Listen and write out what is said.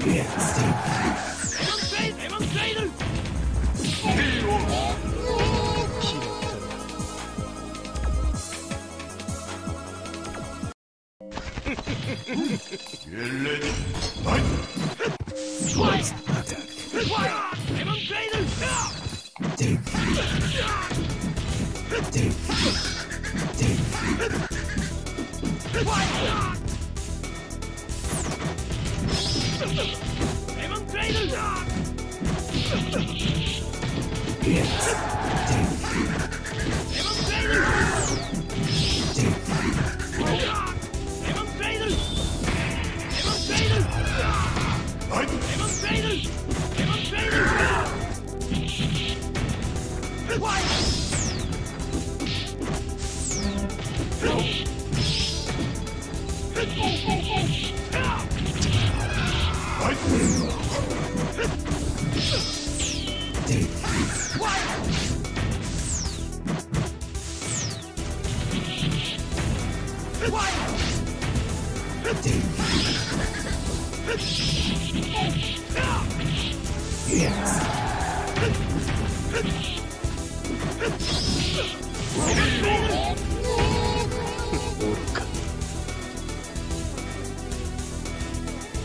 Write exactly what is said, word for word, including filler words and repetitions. Yes. Yes.